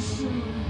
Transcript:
soon.